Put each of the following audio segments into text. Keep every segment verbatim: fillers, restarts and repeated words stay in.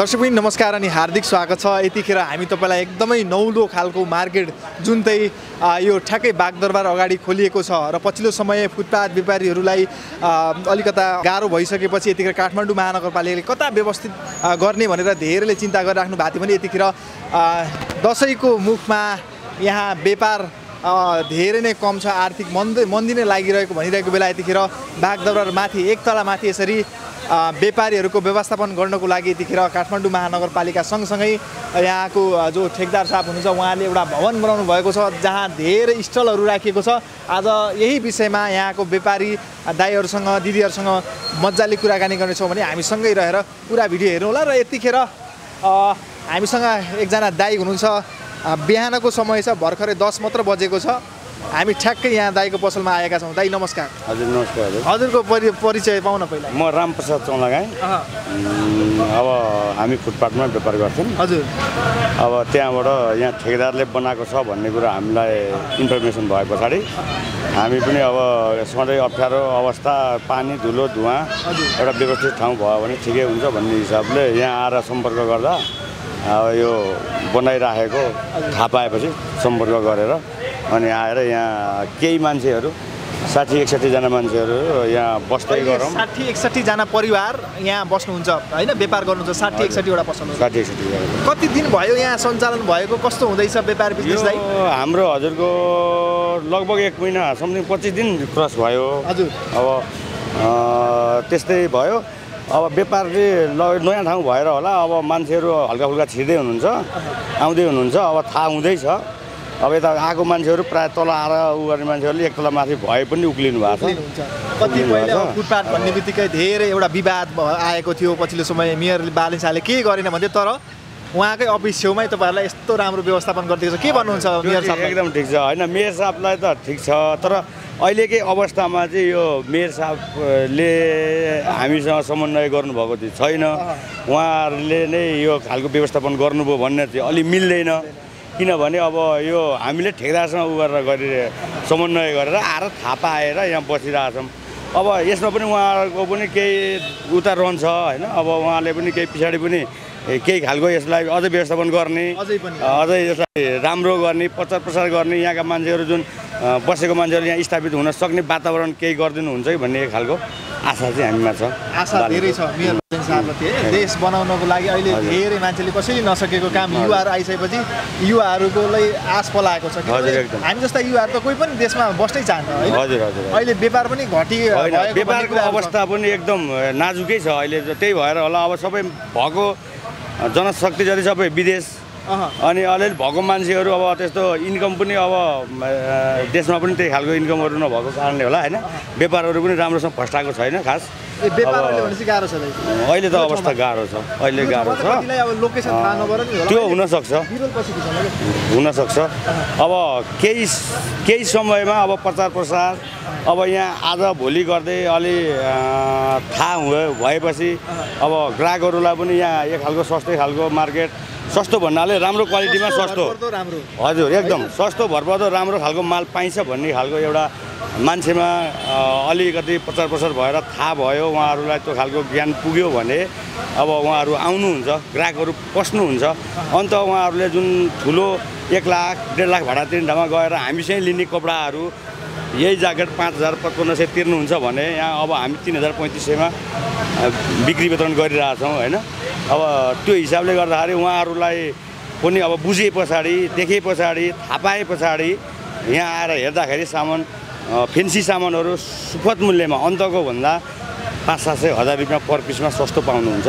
दर्शकबिन नमस्कार अनि हार्दिक स्वागत छ। यतिखेर हामी तपाईलाई एकदमै नौलो खालको मार्केट जुन चाहिँ यो ठ्याक्कै बागदरबार अगाडि खोलिएको छ र पछिल्लो समय फुटपाथ व्यापारीहरूलाई अलिकता गाह्रो भइसकेपछि यतिखेर काठमाडौँ महानगरपालिकाले कता व्यवस्थित गर्ने भनेर धेरैले चिन्ता गरिराख्नु भएको थियो भने यतिखेर दशैंको मुखमा यहाँ व्यापार धेरै नै कम छ, आर्थिक मन्दी मन्दी नै लागिरहेको भनिरहेको बेला यतिखेर बागदरबार माथि एक तला माथि यसरी व्यापारीहरूको व्यवस्थापन गर्नको लागि यतिखेर काठमाडौँ महानगरपालिका सँगसँगै यहाँको जो ठेकदार साहब हुनुहुन्छ उहाँले एउटा भवन बनाउनु भएको छ जहाँ धेरै स्टलहरू राखिएको छ। आज यही विषयमा यहाँको व्यापारी दाइहरूसँग दिदीहरूसँग मजाले कुराकानी गर्नेछौँ भने हामीसँगै रहेर पुरा भिडियो हेर्नु होला। र यतिखेर हामीसँग एकजना दाई हुनुहुन्छ, बिहानको समय छ, भर्खरै दस मात्र बजेको छ। हामी ठ्याक्कै यहाँ दाईको पसलमा आएका छौँ। दाई नमस्कार। हजुर नमस्कार। हजुरको परि परिचय पाउन पहिला। म रामप्रसाद चौलागाई। अब हामी फुटपाथमा व्यापार गर्छौँ। हजुर। अब त्यहाँबाट यहाँ ठेकेदारले बनाएको छ भन्ने कुरा हामीलाई इन्फर्मेसन भए पछाडि हामी पनि अब सधैँ अप्ठ्यारो अवस्था पानी धुलो धुवा एउटा व्यवस्थित ठाउँ भयो भने ठिकै हुन्छ भन्ने हिसाबले यहाँ आएर सम्पर्क गर्दा अब यो बनाइराखेको थाहा पाएपछि सम्पर्क गरेर अनि आएर यहाँ केही मान्छेहरू साठी एकसठीजना मान्छेहरू यहाँ बस्दै गरौँ। साठी एकसठीजना परिवार यहाँ बस्नुहुन्छ होइन, व्यापार गर्नुहुन्छ? साठी एकसठीवटा बस्नुहुन्छ। साठी एकसठी कति दिन भयो यहाँ सञ्चालन भएको? कस्तो हुँदैछ व्यापार बिजनेसलाई? हाम्रो हजुरको लगभग एक महिना समथिङ पच्चिस दिन क्रस भयो। हजुर। अब त्यस्तै भयो। अब व्यापारले नयाँ ठाउँ भएर होला अब मान्छेहरू हल्का फुल्का छिर्दै हुनुहुन्छ, आउँदै हुनुहुन्छ, अब थाहा हुँदैछ। अब यता आएको मान्छेहरू प्रायः तल आएर उ गर्ने मान्छेहरूले एक तल माथि भए पनि उक्लिनु भएको छ। कति फुटपाथ भन्ने बित्तिकै धेरै एउटा विवाद आएको थियो पछिल्लो समय, मेयर बालेन शाहले केही गरेन भन्थ्यो, तर उहाँकै अफिस छेउमै तपाईँहरूलाई यस्तो राम्रो व्यवस्थापन गरिदिएको छ, के भन्नुहुन्छ मेयर साहब? एकदम ठिक छ होइन, मेयर साहबलाई त ठिक छ, तर अहिलेकै अवस्थामा चाहिँ यो मेयर साहबले हामीसँग समन्वय गर्नुभएको चाहिँ छैन। उहाँहरूले नै यो खालको व्यवस्थापन गर्नुभयो भन्ने चाहिँ अलि मिल्दैन, किनभने अब यो हामीले ठेकेदारसँग उ गरेर गरेर समन्वय गरेर आएर थाहा पाएर यहाँ बसिरहेछौँ। अब यसमा पनि उहाँहरूको पनि केही उता रहन्छ होइन, अब उहाँले पनि केही पछाडि पनि केही खालको यसलाई अझै व्यवस्थापन गर्ने, अझै यसलाई राम्रो गर्ने, प्रचार प्रसार गर्ने, यहाँका मान्छेहरू जुन बसेको मान्छेहरू यहाँ स्थापित हुन सक्ने वातावरण केही गरिदिनुहुन्छ कि भन्ने खालको आशा चाहिँ हामीमा छ। आशा धेरै छ मेयर साहबले। देश बनाउनको लागि अहिले धेरै मान्छेले कसैले नसकेको काम युवाहरू आइसकेपछि युवाहरूलाई आश पलाएको छ। हामी जस्ता युवाहरू त कोही पनि देशमा बस्नै चाहन्न। हजुर हजुर। अहिले व्यापार पनि घटी, व्यापारको अवस्था पनि एकदम नाजुकै छ अहिले, त्यही भएर होला अब सबै भएको जनशक्ति जति सबै विदेश अनि अलिअलि भएको मान्छेहरू अब त्यस्तो इन्कम पनि अब देशमा पनि त्यही खालको इन्कमहरू नभएको कारणले होला होइन, व्यापारहरू पनि राम्रोसँग फस्टाएको छैन खास। अहिले त अवस्था गाह्रो छ, अहिले गाह्रो छ, त्यो हुनसक्छ हुनसक्छ। अब केही केही समयमा अब प्रचार प्रसार अब यहाँ आज भोलि गर्दै अलि थाहा भएपछि अब ग्राहकहरूलाई पनि यहाँ एक खालको सस्तै खालको मार्केट, सस्तो भन्नाले राम्रो क्वालिटीमा सस्तो, हजुर एकदम सस्तो भरपर्दो राम्रो खालको माल पाइन्छ भन्ने खालको एउटा मान्छेमा अलिकति प्रचार प्रसार भएर थाहा भयो, उहाँहरूलाई त्यो खालको ज्ञान पुग्यो भने अब उहाँहरू आउनुहुन्छ, ग्राहकहरू पस्नुहुन्छ, अन्त उहाँहरूले जुन ठुलो एक लाख डेढ लाख भाडा तिर्नेमा गएर हामीसँग लिने कपडाहरू यही ज्याकेट पाँच हजार पचपन्न सय तिर्नुहुन्छ भने यहाँ अब हामी तिन हजार पैँतिस सयमा बिक्री वितरण गरिरहेछौँ होइन। अब त्यो हिसाबले गर्दाखेरि उहाँहरूलाई पनि अब बुझे पछाडि, देखे पछाडि, थाहा पाए पछाडि यहाँ आएर हेर्दाखेरि सामान फेन्सी सामानहरू सुपथ मूल्यमा अन्तको भन्दा पाँच सात सय हजार रुपियाँ पर पिसमा सस्तो पाउनुहुन्छ।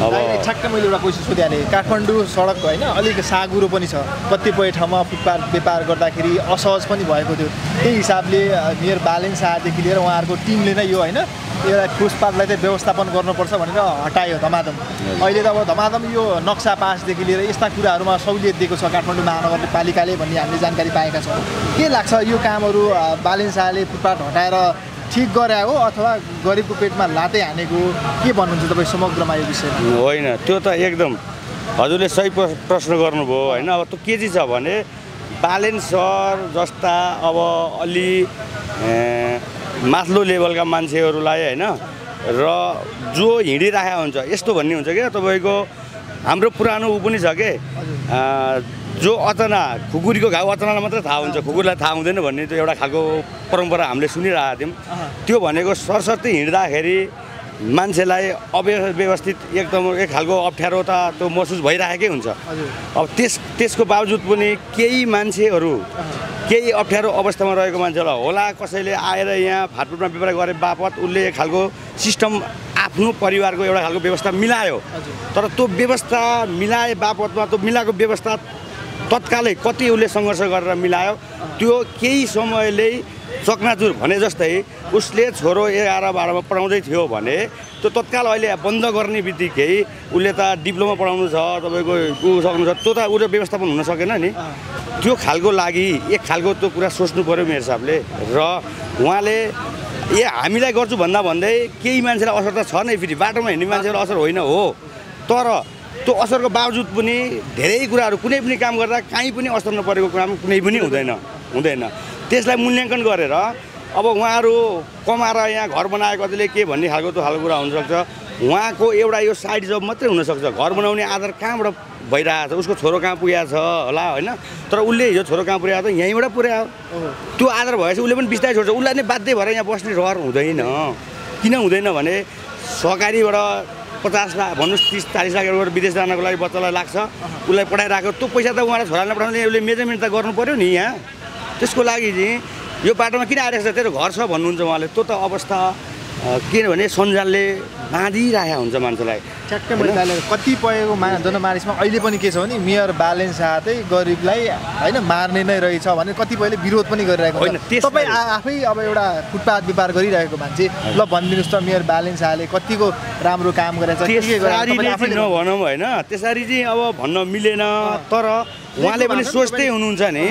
अब ठ्याक्क मैले एउटा क्वेसन सोधेँ, काठमाडौँ सडक होइन अलिक साँगुरो पनि छ, कतिपय ठाउँमा फुटपाथ व्यापार गर्दाखेरि असहज पनि भएको थियो, त्यही हिसाबले मेयर बालेन शाहदेखि लिएर उहाँहरूको टिमले नै यो होइन एउटा फुटपाथलाई चाहिँ व्यवस्थापन गर्नुपर्छ भनेर हटायो धमाधम। अहिले त अब धमाधम यो नक्सा पासदेखि लिएर यस्ता कुराहरूमा सहुलियत दिएको छ काठमाडौँ महानगरपालिकाले भन्ने हामीले जानकारी पाएका छौँ। के लाग्छ यो कामहरू बालेन शाहले फुटपाथ हटाएर ठिक गरे हो अथवा गरिबको पेटमा लाते हानेको, के भन्नुहुन्छ तपाईँ समग्रमा यो विषयमा? होइन, त्यो त एकदम हजुरले सही प्रश्न गर्नुभयो होइन। अब त्यो के चाहिँ छ भने बालेन सर जस्ता अब अलि माथिल्लो लेभलका मान्छेहरूलाई होइन, र जो हिँडिराखेको हुन्छ यस्तो भन्ने हुन्छ क्या, तपाईँको हाम्रो पुरानो उ पनि छ के जो अतना खुकुरीको घाउ अतनालाई मात्र थाहा हुन्छ, खुकुरलाई थाहा हुँदैन भन्ने त्यो एउटा खालको परम्परा हामीले सुनिरहेको थियौँ। त्यो भनेको सरस्वती हिँड्दाखेरि मान्छेलाई अव्यवस्थित एकदम एक खालको अप्ठ्यारोता त्यो महसुस भइरहेकै हुन्छ। अब त्यस त्यसको बावजुद पनि केही मान्छेहरू केही अप्ठ्यारो अवस्थामा रहेको मान्छेलाई होला कसैले आएर यहाँ फाटफुटमा व्यापार गरे बापत उसले एक खालको सिस्टम आफ्नो परिवारको एउटा खालको व्यवस्था मिलायो, तर त्यो व्यवस्था मिलाए बापतमा त्यो मिलाएको व्यवस्था तत्कालै कति उसले सङ्घर्ष गरेर मिलायो त्यो केही समयले चकनाचुर भने जस्तै उसले छोरो एघार बाह्रमा पढाउँदै थियो भने त्यो तत्काल अहिले बन्द गर्ने बित्तिकै उसले त डिप्लोमा पढाउनु छ तपाईँको ऊ सक्नु छ त्यो त उसले व्यवस्थापन हुन सकेन नि। त्यो खालको लागि एक खालको त्यो कुरा सोच्नु पऱ्यो मेरो हिसाबले, र उहाँले ए हामीलाई गर्छु भन्दा भन्दै केही मान्छेलाई असर त छ नै, फेरि बाटोमा हिँड्ने मान्छेलाई असर होइन हो, तर त्यो असरको बावजुद पनि धेरै कुराहरू कुनै पनि काम गर्दा काहीँ पनि असर नपरेको काम कुनै पनि हुँदैन हुँदैन त्यसलाई मूल्याङ्कन गरेर अब उहाँहरू कमाएर यहाँ घर बनाएको कतिले के भन्ने खालको त्यो खालको कुरा हुनसक्छ। उहाँको एउटा यो साइड जब मात्रै हुनसक्छ, घर बनाउने आधार कहाँबाट भइरहेको छ, उसको छोरो कहाँ पुगेको छ होला होइन, तर उसले हिजो छोरो कहाँ पुर्याएको छ यहीँबाट पुर्यायो त्यो आधार भएपछि उसले पनि बिस्तारै छोड्छ। उसलाई नै बाध्य भएर यहाँ बस्ने रहर हुँदैन। किन हुँदैन भने सहकारीबाट पचास लाख भन्नुहोस् तिस चालिस लाख एउटा विदेश जानको लागि बच्चालाई लाग्छ, उसलाई पठाइरहेको त्यो पैसा त उहाँलाई छोरालाई पठाउने उसले मेजरमेन्ट त गर्नु पऱ्यो नि। यहाँ त्यसको लागि चाहिँ यो बाटोमा किन आइरहेको छ, तेरो घर छ भन्नुहुन्छ उहाँले, त्यो त अवस्था किनभने सञ्जालले बाँधिरहेको हुन्छ मान्छेलाई। ठ्याक्कै कतिपयको मा जनमानिसमा अहिले पनि के छ भने मेयर बालेन शाह चाहिँ गरिबलाई होइन मार्ने नै रहेछ भनेर कतिपयले विरोध पनि गरिरहेको होइन। तपाईँ आफै अब एउटा फुटपाथ व्यापार गरिरहेको मान्छे ल भनिदिनुहोस् त मेयर बालेन शाहले कतिको राम्रो काम गरेको छ नभनौँ होइन, त्यसरी चाहिँ अब भन्न मिलेन, तर उहाँले पनि सोच्दै हुनुहुन्छ नि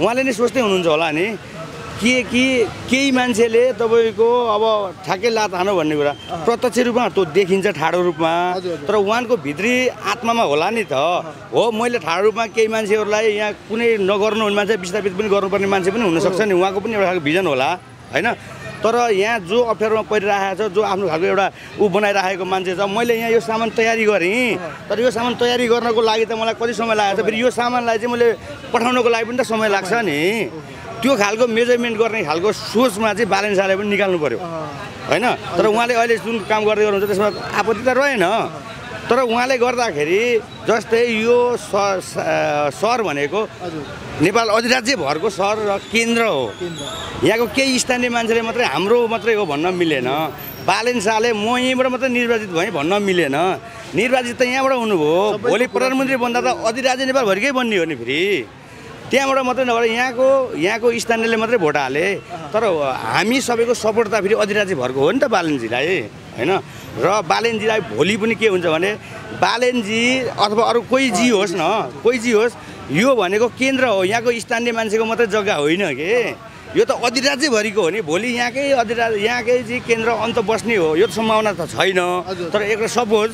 उहाँले नै सोच्दै हुनुहुन्छ होला नि के कि केही मान्छेले तपाईँको अब ठ्याक्कै लात हानो भन्ने कुरा प्रत्यक्ष रूपमा त्यो देखिन्छ ठाडो रूपमा, तर उहाँको भित्री आत्मामा होला नि त हो। मैले ठाडो रूपमा केही मान्छेहरूलाई यहाँ कुनै नगर्नु हुने मान्छे विस्थापित पनि गर्नुपर्ने मान्छे पनि हुनसक्छ नि, उहाँको पनि एउटा खालको भिजन होला होइन, तर यहाँ जो अप्ठ्यारोमा परिरहेको छ जो आफ्नो खालको एउटा ऊ बनाइराखेको मान्छे छ, मैले यहाँ यो सामान तयारी गरेँ तर यो सामान तयारी गर्नको लागि त मलाई कति समय लागेको छ, फेरि यो सामानलाई चाहिँ मैले पठाउनको लागि पनि त समय लाग्छ नि। त्यो खालको मेजरमेन्ट गर्ने खालको सोचमा चाहिँ बालेन शाहले पनि निकाल्नु पऱ्यो होइन, तर उहाँले अहिले जुन काम गर्दै गर्नुहुन्छ त्यसमा आपत्ति त रहेन, तर उहाँले गर्दाखेरि जस्तै यो सहर भनेको नेपाल अधिराज्यभरको सहर र केन्द्र हो, यहाँको केही स्थानीय मान्छेले मात्रै हाम्रो मात्रै हो भन्न मिलेन। बालेन शाहले म यहीँबाट मात्रै निर्वाचित भएँ भन्न मिलेन, निर्वाचित त यहाँबाट हुनुभयो, भोलि प्रधानमन्त्री बन्दा त अधिराज्य नेपालभरिकै बन्ने हो नि, फेरि त्यहाँबाट मात्रै नभएर यहाँको यहाँको स्थानीयले मात्रै भोट हाले, तर हामी सबैको सपोर्ट त फेरि अधिराज्यभरको हो नि त बालेनजीलाई होइन। र बालेनजीलाई भोलि पनि के हुन्छ भने बालेनजी अथवा अरू कोही जी होस् न कोही जी होस् यो भनेको केन्द्र हो, यहाँको स्थानीय मान्छेको मात्रै जग्गा होइन के, यो त अधिराज्यभरिको हो नि, भोलि यहाँकै अधिराज्य यहाँकै जी केन्द्र अन्त बस्ने हो यो त सम्भावना त छैन, तर एक सपोज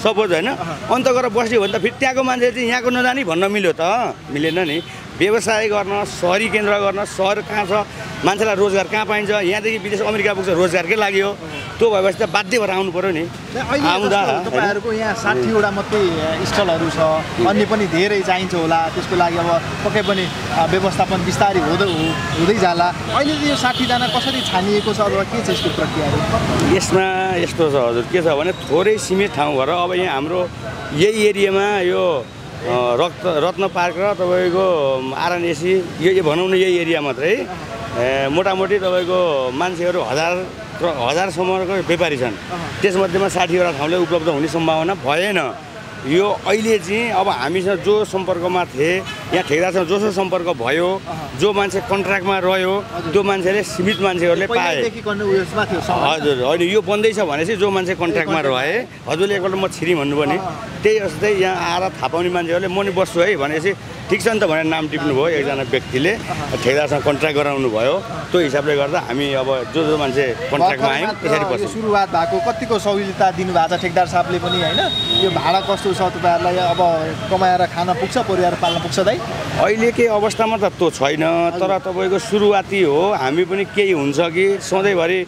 सपोज होइन अन्त गरेर बस्ने हो भने त फेरि त्यहाँको मान्छे चाहिँ यहाँको नजानी भन्न मिल्यो त मिलेन नि। व्यवसाय गर्न सहरी केन्द्र गर्न सहर कहाँ छ, मान्छेलाई रोजगार कहाँ पाइन्छ, यहाँदेखि विदेश अमेरिका पुग्छ रोजगारकै लागि हो, त्यो भएपछि त बाध्य भएर आउनु पऱ्यो नि। आउँदा तपाईँहरूको यहाँ साठीवटा मात्रै स्थलहरू छ, अन्य पनि धेरै चाहिन्छ होला, त्यसको लागि अब पक्कै पनि व्यवस्थापन बिस्तारै हुँदै हुँदै जाला। अहिले यो साठीजना कसरी छानिएको छ अथवा के छ यसको प्रक्रियाहरू? यसमा यस्तो छ हजुर, के छ भने थोरै सीमित ठाउँ भएर अब यहाँ हाम्रो यही एरियामा यो रक्त रत्न पार्क र तपाईँको आरएनएसी यो भनौँ न यही एरिया मात्रै मोटामोटी तपाईँको मान्छेहरू हजार हजारसम्मको व्यापारी छन्, त्यसमध्येमा साठीवटा ठाउँले उपलब्ध हुने सम्भावना भएन। यो अहिले चाहिँ अब हामीसँग जो सम्पर्कमा थिए यहाँ ठेकदारसँग जोसँग सम्पर्क भयो, जो मान्छे कन्ट्र्याक्टमा रह्यो त्यो मान्छेले सीमित मान्छेहरूले पाए हजुर होइन, यो बन्दैछ भनेपछि जो मान्छे कन्ट्र्याक्टमा रहे हजुरले एकपल्ट म छिरी भन्नुपर्ने त्यही जस्तै यहाँ आएर थाहा पाउने मान्छेहरूले म नि बस्छु है भनेपछि ठिक छ नि त भनेर नाम टिप्नुभयो एकजना व्यक्तिले, ठेकदारसँग कन्ट्र्याक्ट गराउनु भयो, त्यो हिसाबले गर्दा हामी अब जो जो मान्छे कन्ट्र्याक्टमा आयौँ त्यसरी बस्छौँ। सुरुवात भएको कतिको सहुलियत दिनुभएको छ ठेकदार साहबले पनि होइन, यो भाडा कस्तो छ तपाईँहरूलाई, अब कमाएर खान पुग्छ परिवार पाल्न पुग्छ दाइ? अहिलेकै अवस्थामा त त्यो छैन, तर तपाईँको सुरुवाती हो, हामी पनि केही हुन्छ कि सधैँभरि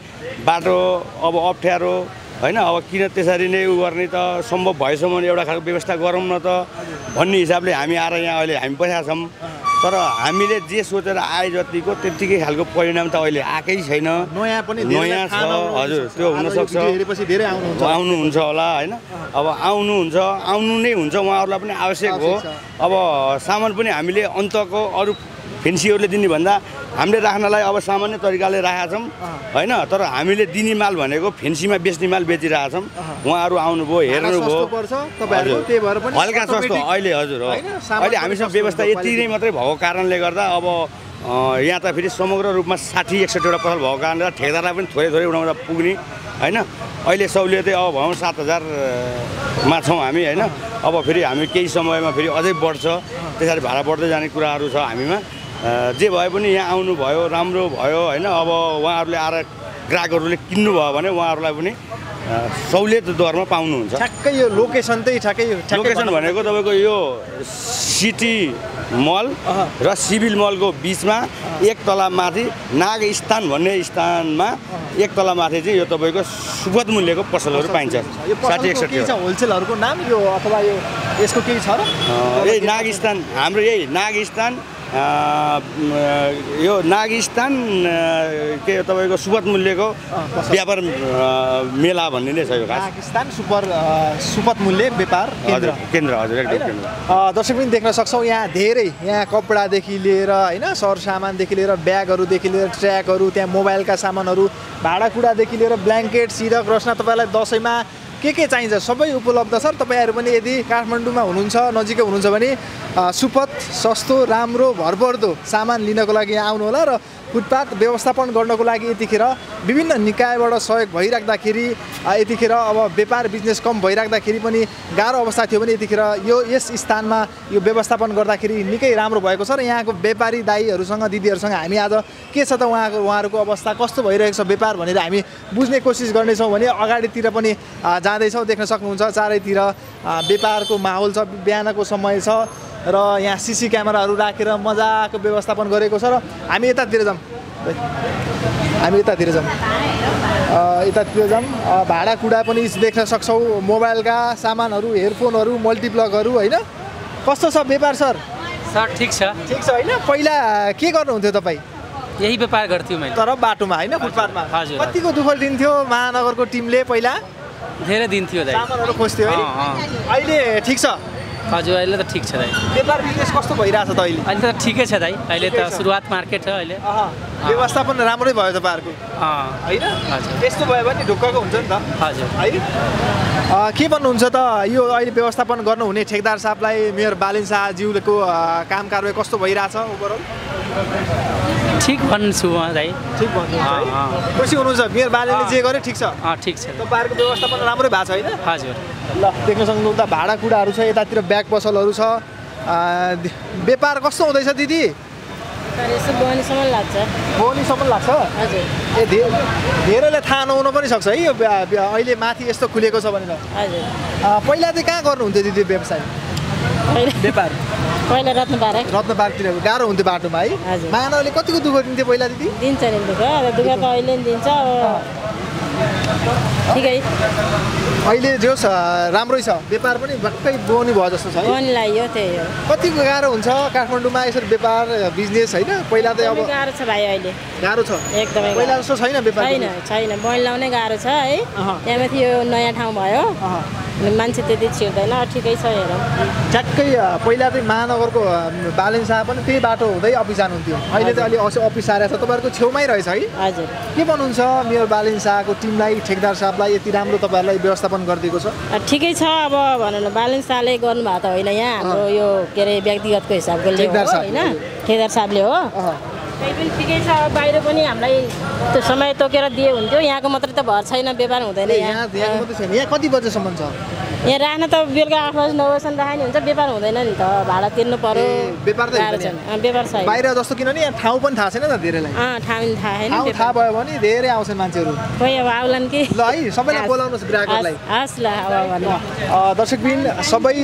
बाटो अब अप्ठ्यारो होइन अब किन त्यसरी नै उ गर्ने त सम्भव भएसम्म एउटा खालको व्यवस्था गरौँ न त भन्ने हिसाबले हामी आएर यहाँ अहिले हामी बसेका छौँ। तर हामीले जे सोचेर आए जतिको त्यतिकै खालको परिणाम त अहिले आएकै छैन। नयाँ पनि नयाँ छ हजुर, त्यो हुनसक्छ आउनुहुन्छ होला होइन, अब आउनुहुन्छ आउनु नै हुन्छ, उहाँहरूलाई पनि आवश्यक हो। अब सामान पनि हामीले अन्तको अरू फेन्सीहरूले दिनेभन्दा हामीले राख्नलाई अब सामान्य तरिकाले राखेका छौँ होइन, तर हामीले दिने माल भनेको फेन्सीमा बेच्ने माल बेचिरहेका छौँ। उहाँहरू आउनुभयो हेर्नुभयो हल्का सस्तो अहिले हजुर हो, अहिले हामीसँग व्यवस्था यति नै मात्रै भएको कारणले गर्दा अब यहाँ त फेरि समग्र रूपमा साठी एकसठीवटा पसल भएको कारणले ठेकेदारलाई पनि थोरै थोरै उठाउँदा पुग्ने होइन। अहिले सहुलियतै अब भनौँ सात हजारमा छौँ हामी होइन, अब फेरि हामी केही समयमा फेरि अझै बढ्छ, त्यसरी भाडा बढ्दै जाने कुराहरू छ हामीमा। जे भए पनि यहाँ आउनुभयो राम्रो भयो होइन, अब उहाँहरूले आएर ग्राहकहरूले किन्नुभयो भने उहाँहरूलाई पनि सहुलियत दरमा पाउनुहुन्छ। ठ्याक्कै यो लोकेसन चाहिँ ठ्याक्कै लोकेसन भनेको तपाईँको यो सिटी मल र सिभिल मलको बिचमा एक तला माथि नाग स्थान भन्ने स्थानमा एक तला माथि चाहिँ यो तपाईँको सुपथ मूल्यको पसलहरू पाइन्छ। साठी एकसठी होलसेलहरूको नाम यो अथवा यो यसको केही छ र यही नाग स्थान हाम्रो यही नाग स्थान आ, यो नागिस्तान के तपाईँको सुपथ मूल्यको व्यापार मेला भन्ने नै छ यो नागिस्तान सुपर सुपथ मूल्य व्यापार केन्द्र केन्द्र हजुर एकदम। दर्शक पनि देख्न सक्छौँ यहाँ धेरै यहाँ कपडादेखि लिएर होइन सरसामानदेखि लिएर ब्यागहरूदेखि लिएर ट्र्याकहरू, त्यहाँ मोबाइलका सामानहरू, भाँडाकुँडादेखि लिएर ब्ल्याङ्केट सिरक रसना तपाईँलाई दसैँमा के के चाहिन्छ सबै उपलब्ध छ। तपाईँहरू पनि यदि काठमाडौँमा हुनुहुन्छ नजिकै हुनुहुन्छ भने सुपथ सस्तो राम्रो भरपर्दो सामान लिनको लागि यहाँ आउनुहोला र फुटपाथ व्यवस्थापन गर्नको लागि यतिखेर विभिन्न निकायबाट सहयोग भइराख्दाखेरि यतिखेर अब व्यापार बिजनेस कम भइराख्दाखेरि पनि गाह्रो अवस्था थियो भने यतिखेर यो यस स्थानमा यो व्यवस्थापन गर्दाखेरि निकै राम्रो भएको छ। र यहाँको व्यापारी दाईहरूसँग दिदीहरूसँग हामी आज के छ त उहाँको उहाँहरूको अवस्था कस्तो भइरहेको छ व्यापार भनेर हामी बुझ्ने कोसिस गर्नेछौँ भने अगाडितिर पनि जाँदैछौँ। देख्न सक्नुहुन्छ चारैतिर व्यापारको माहौल छ, बिहानको समय छ र यहाँ सिसी क्यामेराहरू राखेर मजाको व्यवस्थापन गरेको छ। र हामी यतातिर जाउँ हामी यतातिर जाउँ यतातिर जाउँ भाँडाकुँडा पनि देख्न सक्छौँ, मोबाइलका सामानहरू, हेडफोनहरू, मल्टिप्लगहरू होइन। कस्तो छ व्यापार सर? सर ठिक छ ठिक छ होइन। पहिला के गर्नुहुन्थ्यो तपाईँ? यही व्यापार गर्थ्यो मैले, तर बाटोमा होइन फुटपाथमा। हजुर कतिको दुःख दिन्थ्यो महानगरको टिमले? पहिला धेरै दिन्थ्यो, सामानहरू खोज्थ्यो है। अहिले ठिक छ हजुर, अहिले त ठिक छ दाइ। व्यापार बिजनेस कस्तो भइरहेको छ त अहिले? अहिले त ठिकै छ दाइ, अहिले त सुरुवात मार्केट छ अहिले। व्यवस्थापन राम्रै भयो तपाईँहरूको होइन? यस्तो भयो भने ढुक्कको हुन्छ नि त हजुर है। के भन्नुहुन्छ त यो अहिले व्यवस्थापन गर्नुहुने ठेकेदार साहबलाई, मेयर बालेन शाहज्यूको काम कारवाही कस्तो भइरहेछ ओभरअल? ठिक भन्छु म दाइ, ठिक भन्नु खुसी हुनुहुन्छ? मेयर बालेनले जे गर्यो ठिक छ? ठिक छ, तपाईँहरूको व्यवस्थापन राम्रै भएको छ होइन? हजुर। ल देख्न सक्नुहुन्छ भाँडाकुँडाहरू छ, यतातिर ब्याग पसलहरू छ। व्यापार कस्तो हुँदैछ दिदी? बोनीसम्म लाग्छ, बोनीसम्म लाग्छ हजुर। ए धेरैलाई थाहा नहुन पनि सक्छ है यो अहिले माथि यस्तो खुलेको छ भनेर। हजुर पहिला चाहिँ कहाँ गर्नुहुन्थ्यो दिदी व्यवसाय व्यापार? पहिला रत्न पार्क, रत्न पार्कतिर गाह्रो हुन्थ्यो बाटोमा है। मानवले कतिको दुःख दिन्थ्यो पहिला दिदी? दिन्छ नि दुःख, दुःख त अहिले पनि दिन्छ ठिकै। अहिले जो छ राम्रै छ व्यापार पनि, भक्कै बोनी भयो जस्तो छ। बोनीलाई त्यही हो कतिको गाह्रो हुन्छ काठमाडौँमा यसरी व्यापार बिजनेस होइन? पहिला त अब गाह्रो छ भाइ, अहिले गाह्रो छ एकदमै, पहिला जस्तो छैन व्यापार छैन छैन बोनी लाउनै गाह्रो छ है। त्यहाँ माथि यो नयाँ ठाउँ भयो मान्छे त्यति छिर्दैन, ठिकै छ हेरौँ ठ्याक्कै। पहिला चाहिँ महानगरको बालेन शाह पनि त्यही बाटो हुँदै अफिस जानुहुन्थ्यो, अहिले त अलि अफिस आएर छ तपाईँहरूको छेउमै रहेछ है। हजुर के भन्नुहुन्छ मेयर बालेन शाहको टिमलाई, ठेकेदार साहबलाई यति राम्रो तपाईँहरूलाई व्यवस्थापन गरिदिएको छ? ठिकै छ अब भनौँ न बालेन शाहले गर्नुभएको त होइन, यहाँ हाम्रो यो के अरे व्यक्तिगतको हिसाबले होइन ठेकेदार साहबले हो। त्यही पनि ठिकै छ, बाहिर पनि हामीलाई त्यो समय तोकेर दिए हुन्थ्यो, यहाँको मात्रै त भर छैन व्यापार हुँदैन। यहाँ कति बजेसम्म छ? यहाँ रहन त बेलुका आठ बजे नौ बजेसम्म राख्ने हुन्छ, व्यापार हुँदैन नि त, भाडा तिर्नु पर्यो। व्यापार त छैन, व्यापार छैन बाहिर जस्तो, किनभने यहाँ ठाउँ पनि थाहा छैन त धेरैलाई। अँ ठाउँ पनि थाहा छैन, ठाउँ थाहा भयो भने धेरै आउँछन् मान्छेहरू। खोइ अब आउलान् कि। ल है सबैलाई बोलाउनुस् ग्राहकहरूलाई। हस् ल अब भन्नु। दर्शकबिन सबै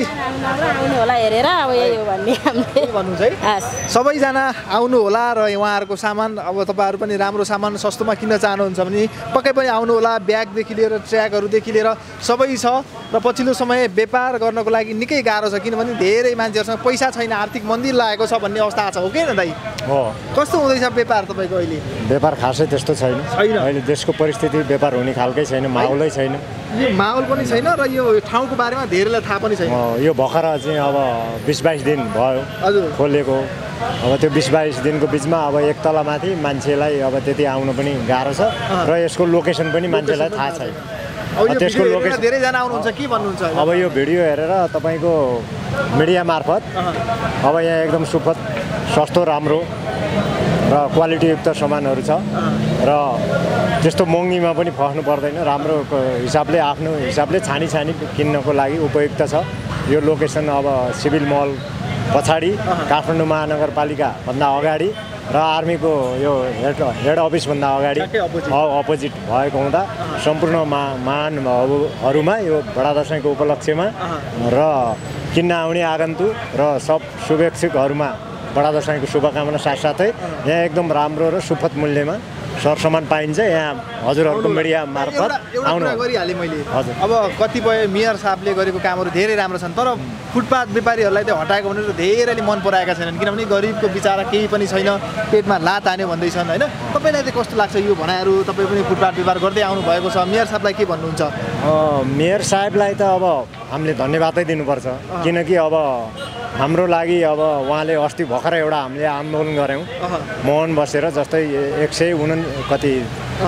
आउनु होला हेरेर, अब यही हो भन्ने हामीले भन्नुहुन्छ है। सबैजना आउनु होला र उहाँहरूको सामान अब तपाईँहरू पनि राम्रो सामान सस्तोमा किन्न चाहनुहुन्छ भने पक्कै पनि आउनु होला। ब्यागदेखि लिएर ट्र्याकहरूदेखि लिएर सबै छ र पछिल्लो समय व्यापार गर्नको लागि निकै गाह्रो छ, किनभने धेरै मान्छेहरूसँग पैसा छैन, आर्थिक मन्दी लागेको छ भन्ने अवस्था छ। हो कि न दाइ? हो। कस्तो हुँदैछ व्यापार तपाईँको अहिले? व्यापार खासै त्यस्तो छैन अहिले, देशको परिस्थिति व्यापार हुने खालकै छैन, माहौलै छैन। यो माहौल पनि छैन र यो ठाउँको बारेमा धेरैलाई थाहा पनि छैन। यो भर्खर चाहिँ अब बिस बाइस दिन भयो हजुर खोलेको, अब त्यो बिस बाइस दिनको बिचमा अब एक तलमाथि मान्छेलाई अब त्यति आउनु पनि गाह्रो छ र यसको लोकेसन पनि मान्छेलाई थाहा छैन। त्यसको लोकेसन धेरैजना आउनुहुन्छ के भन्नुहुन्छ? अब यो भिडियो हेरेर तपाईँको मिडिया मार्फत अब यहाँ एकदम सुपथ सस्तो राम्रो र क्वालिटीयुक्त सामानहरू छ र त्यस्तो महँगीमा पनि फस्नु पर्दैन, राम्रो हिसाबले आफ्नो हिसाबले छानी छानी किन्नको लागि उपयुक्त छ। यो लोकेसन अब सिभिल मल पछाडि, काठमाडौँ महानगरपालिकाभन्दा अगाडि र आर्मीको यो हेड हेड अफिसभन्दा अगाडि अपोजिट भएको हुँदा सम्पूर्ण मा महानुभावहरूमा यो बडा दशैँको उपलक्ष्यमा र किन्न आउने आगन्तुक र सब शुभेच्छुकहरूमा बडा दशैँको शुभकामना साथसाथै यहाँ एकदम राम्रो र सुपथ मूल्यमा सरसामान पाइन्छ। यहाँ हजुरहरूको मिडिया मार्फत आउनु गरिहालेँ मैले। हजुर अब कतिपय मेयर साहबले गरेको कामहरू धेरै राम्रो छन्, तर फुटपाथ व्यापारीहरूलाई त हटाएको भनेर धेरैले मन पराएका छैनन्, किनभने गरिबको बिचारा केही पनि छैन, पेटमा लात हान्यो भन्दैछन् होइन। तपाईँलाई चाहिँ कस्तो लाग्छ यो भनाइहरू? तपाईँ पनि फुटपाथ व्यापार गर्दै आउनु भएको छ, मेयर साहबलाई के भन्नुहुन्छ? मेयर साहबलाई त अब हामीले धन्यवादै दिनुपर्छ, किनकि अब हाम्रो लागि अब उहाँले अस्ति भर्खर एउटा हामीले आन्दोलन गऱ्यौँ मौन बसेर, जस्तै एक सय उना कति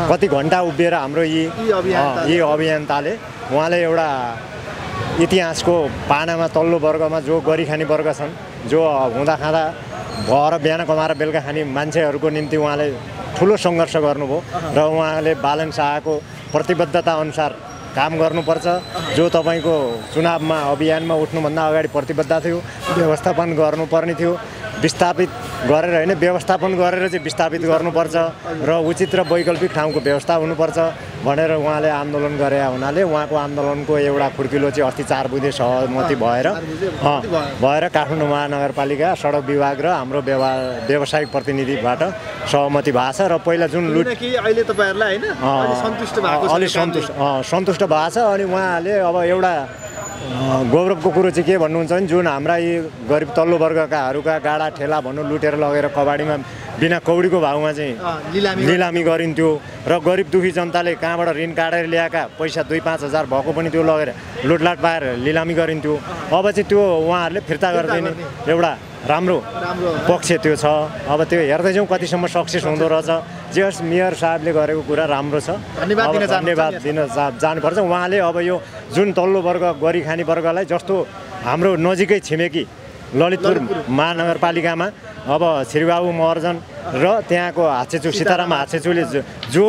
कति घन्टा उभिएर हाम्रो यी यी अभियन्ताले उहाँले एउटा इतिहासको पानामा तल्लो वर्गमा जो गरिखाने वर्ग छन्, जो हुँदाखाँदा भएर बिहान कमाएर बेलुका खाने मान्छेहरूको निम्ति उहाँले ठुलो सङ्घर्ष गर्नुभयो र उहाँले बालन शाहको प्रतिबद्धता अनुसार काम गर्नुपर्छ, जो तपाईँको चुनावमा अभियानमा उठ्नुभन्दा अगाडि प्रतिबद्धता थियो, व्यवस्थापन गर्नुपर्ने थियो, विस्थापित गरेर होइन व्यवस्थापन गरेर चाहिँ विस्थापित गर्नुपर्छ र उचित र वैकल्पिक ठाउँको व्यवस्था हुनुपर्छ भनेर उहाँले आन्दोलन गरे हुनाले उहाँको आन्दोलनको एउटा खुड्किलो चाहिँ अस्ति चार बुधे सहमति भएर भएर काठमाडौँ महानगरपालिका सडक विभाग र हाम्रो व्यवा व्यावसायिक प्रतिनिधिबाट सहमति भएको छ र पहिला जुन लुट अहिले तपाईँहरूलाई होइन सन्तुष्ट भएको छ, अलि सन्तुष्ट सन्तुष्ट भएको छ। अनि उहाँले अब एउटा गौरवको कुरो चाहिँ के भन्नुहुन्छ भने जुन हाम्रा यी गरिब तल्लो वर्गकाहरूका गाडा ठेला भनौँ लुटेर लगेर कबाडीमा बिना कौडीको भाउमा चाहिँ लिलामी गरिन्थ्यो र गरिब दुखी जनताले कहाँबाट ऋण काटेर ल्याएका पैसा दुई पाँच हजार भएको पनि त्यो लगेर लुटलाट पाएर लिलामी गरिन्थ्यो। अब चाहिँ त्यो उहाँहरूले फिर्ता गरिदिने एउटा राम्रो पक्ष त्यो छ। अब त्यो हेर्दै जाउँ कतिसम्म सक्सेस हुँदो रहेछ। जस मेयर साहबले गरेको कुरा राम्रो छ, धन्यवाद धन्यवाद दिन जानुपर्छ। उहाँले अब यो जुन तल्लो वर्ग गरिखाने वर्गलाई जस्तो हाम्रो नजिकै छिमेकी ललितपुर महानगरपालिकामा अब श्रीबाबु महर्जन र त्यहाँको हाचेचु सीताराम हाचेचुले जो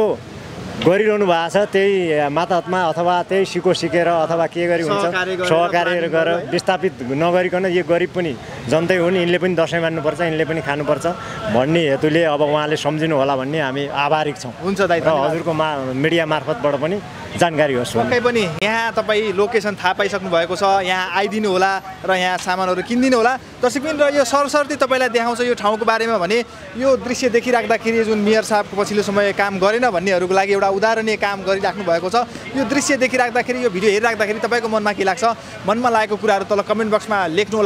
गरिरहनु भएको छ त्यही माताहतमा अथवा त्यही सिको सिकेर अथवा के गरी हुन्छ सहकार्य गरेर विस्थापित नगरिकन यो गरिब पनि जनतै हुन्, यिनले पनि दसैँ मान्नुपर्छ, यिनले पनि खानुपर्छ भन्ने हेतुले अब उहाँले सम्झिनु होला भन्ने हामी आभारिक छौँ। हुन्छ दाइ, हजुरको मा मिडिया मार्फतबाट पनि जानकारी होस्। पक्कै पनि यहाँ तपाईँ लोकेसन थाहा पाइसक्नु भएको छ, यहाँ आइदिनु होला र यहाँ सामानहरू किनिदिनु होला। दर्शकबिन र यो सरसर्ती तपाईँलाई देखाउँछ यो ठाउँको बारेमा भने यो दृश्य देखिराख्दाखेरि जुन मेयर साहबको पछिल्लो समय काम गरेन भन्नेहरूको लागि एउटा उदाहरणीय काम गरिराख्नु भएको छ। यो दृश्य देखिराख्दाखेरि यो भिडियो हेरिराख्दाखेरि तपाईँको मनमा के लाग्छ, मनमा लागेको कुराहरू तल कमेन्ट बक्समा लेख्नु होला।